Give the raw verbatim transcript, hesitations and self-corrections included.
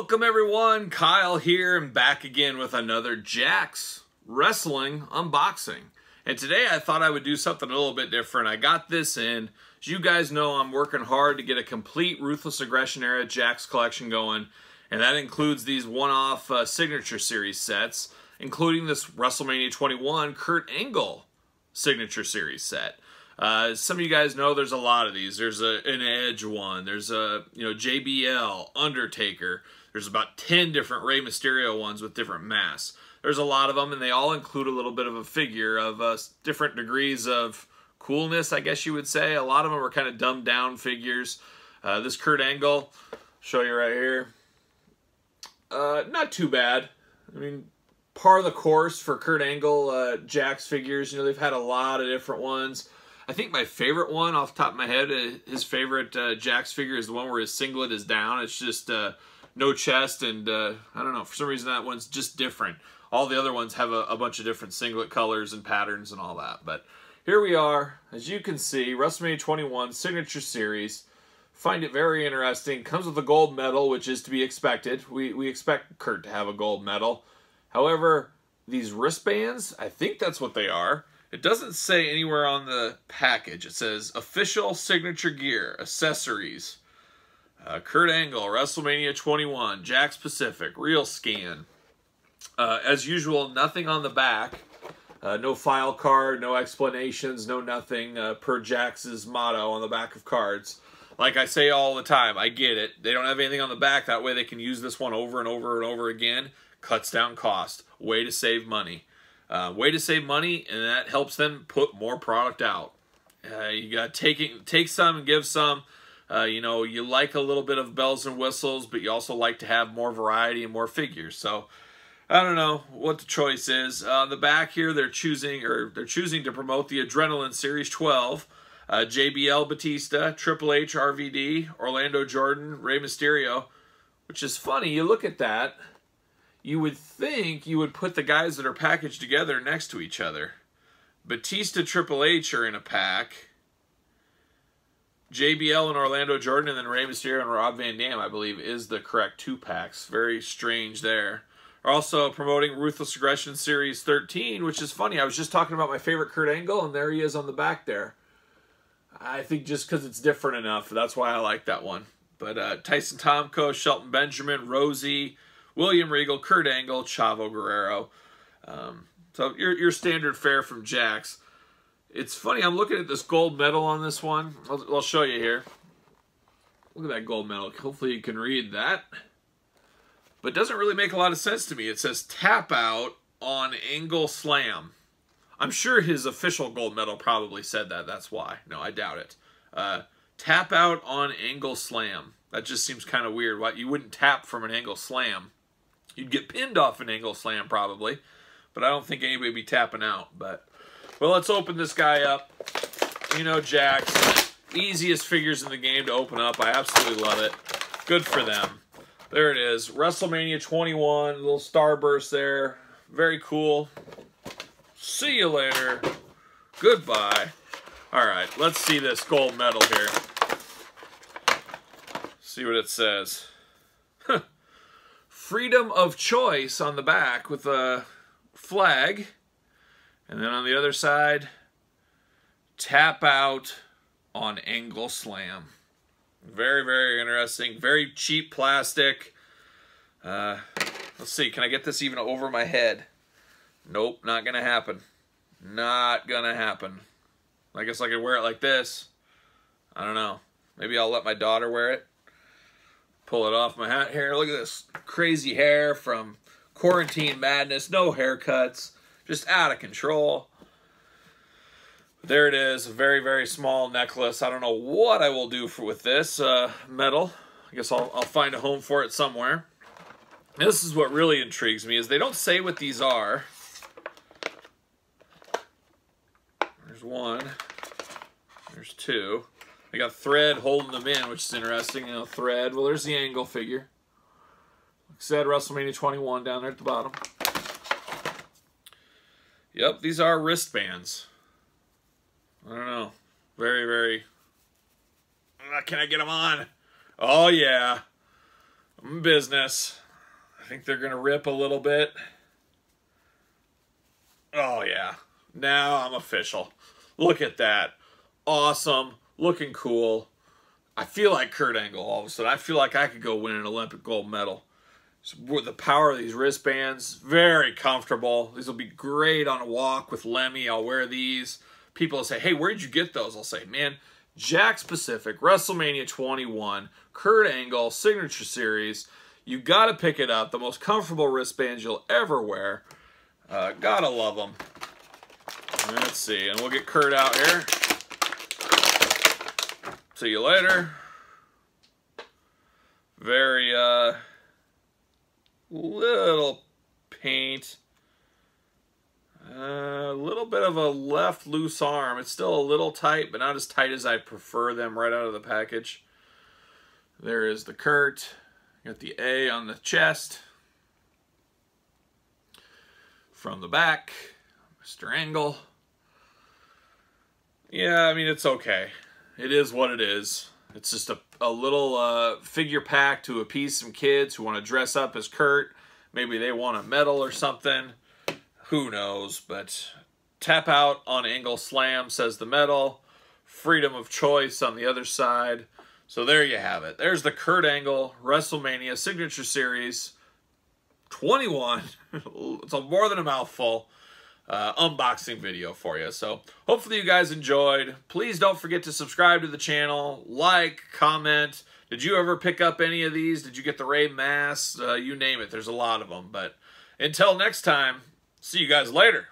Welcome everyone, Kyle here and back again with another Jakks Wrestling Unboxing. And today I thought I would do something a little bit different. I got this in. As you guys know, I'm working hard to get a complete Ruthless Aggression Era Jakks collection going. And that includes these one-off uh, Signature Series sets, including this WrestleMania twenty-one Kurt Angle Signature Series set. Uh, some of you guys know there's a lot of these. There's a, an Edge one. There's a you know J B L, Undertaker. There's about ten different Rey Mysterio ones with different masks. There's a lot of them, and they all include a little bit of a figure of uh, different degrees of coolness, I guess you would say. A lot of them are kind of dumbed down figures. Uh, this Kurt Angle, show you right here. Uh, not too bad. I mean, par of the course for Kurt Angle uh, Jakks figures. You know, they've had a lot of different ones. I think my favorite one, off the top of my head, his favorite uh, Jakks figure is the one where his singlet is down. It's just uh, no chest, and uh, I don't know. For some reason, that one's just different. All the other ones have a, a bunch of different singlet colors and patterns and all that. But here we are. As you can see, WrestleMania twenty-one Signature Series. Find it very interesting. Comes with a gold medal, which is to be expected. We, we expect Kurt to have a gold medal. However, these wristbands, I think that's what they are. It doesn't say anywhere on the package. It says, official signature gear, accessories, uh, Kurt Angle, WrestleMania twenty-one, Jakks Pacific, Real Scan. Uh, as usual, nothing on the back. Uh, no file card, no explanations, no nothing uh, per Jakks' motto on the back of cards. Like I say all the time, I get it. They don't have anything on the back. That way they can use this one over and over and over again. Cuts down cost. Way to save money. Uh, way to save money, and that helps them put more product out. Uh, you got to take, it, take some and give some. Uh, you know, you like a little bit of bells and whistles, but you also like to have more variety and more figures. So, I don't know what the choice is. Uh, on the back here, they're choosing or they're choosing to promote the Adrenaline Series twelve, uh, J B L Batista, Triple H R V D, Orlando Jordan, Rey Mysterio, which is funny. You look at that. You would think you would put the guys that are packaged together next to each other. Batista, Triple H are in a pack. J B L and Orlando Jordan, and then Rey Mysterio and Rob Van Dam, I believe, is the correct two packs. Very strange there. Also promoting Ruthless Aggression Series thirteen, which is funny. I was just talking about my favorite Kurt Angle, and there he is on the back there. I think just because it's different enough, that's why I like that one. But uh, Tyson Tomko, Shelton Benjamin, Rosie, William Regal, Kurt Angle, Chavo Guerrero. Um, so your, your standard fare from Jakks. It's funny, I'm looking at this gold medal on this one. I'll, I'll show you here. Look at that gold medal. Hopefully you can read that. But it doesn't really make a lot of sense to me. It says tap out on Angle Slam. I'm sure his official gold medal probably said that. That's why. No, I doubt it. Uh, tap out on Angle Slam. That just seems kind of weird. Why, you wouldn't tap from an Angle Slam. You'd get pinned off an Angle Slam probably, but I don't think anybody would be tapping out. But, well, let's open this guy up. You know, Jakks, easiest figures in the game to open up. I absolutely love it. Good for them. There it is, WrestleMania twenty-one, little starburst there. Very cool. See you later. Goodbye. All right, let's see this gold medal here. See what it says. Freedom of choice on the back with a flag, and then on the other side, tap out on Angle Slam. Very, very interesting. Very cheap plastic. Uh, let's see. Can I get this even over my head? Nope, not gonna happen. Not gonna happen. I guess I could wear it like this. I don't know. Maybe I'll let my daughter wear it. Pull it off my hat here. Look at this crazy hair from quarantine madness. No haircuts. Just out of control. There it is. A very, very small necklace. I don't know what I will do for with this uh, metal. I guess I'll, I'll find a home for it somewhere. And this is what really intrigues me is they don't say what these are. There's one. There's two. I got thread holding them in, which is interesting. You know, thread. Well, there's the Angle figure. Like I said, WrestleMania twenty-one down there at the bottom. Yep, these are wristbands. I don't know. Very, very... Can I get them on? Oh, yeah. I'm business. I think they're going to rip a little bit. Oh, yeah. Now I'm official. Look at that. Awesome. Looking cool. I feel like Kurt Angle all of a sudden. I feel like I could go win an Olympic gold medal. So with the power of these wristbands, very comfortable. These will be great on a walk with Lemmy. I'll wear these. People will say, hey, where'd you get those? I'll say, man, Jakks Pacific, WrestleMania twenty-one, Kurt Angle, Signature Series. You got to pick it up. The most comfortable wristbands you'll ever wear. Uh, gotta love them. Let's see. And we'll get Kurt out here. See you later. Very, uh... little paint, a uh, little bit of a left loose arm. It's still a little tight, but not as tight as I prefer them right out of the package. There is the Kurt. Got the A on the chest. From the back, Mister Angle. Yeah, I mean, it's okay. It is what it is. It's just a, a little uh, figure pack to appease some kids who want to dress up as Kurt. Maybe they want a medal or something. Who knows? But tap out on Angle Slam says the medal. Freedom of choice on the other side. So there you have it. There's the Kurt Angle WrestleMania Signature Series twenty-one. It's a more than a mouthful. Uh, unboxing video for you. So hopefully you guys enjoyed. Please don't forget to subscribe to the channel, like, comment. Did you ever pick up any of these? Did you get the Rey mask? Uh, you name it. There's a lot of them. But until next time, see you guys later.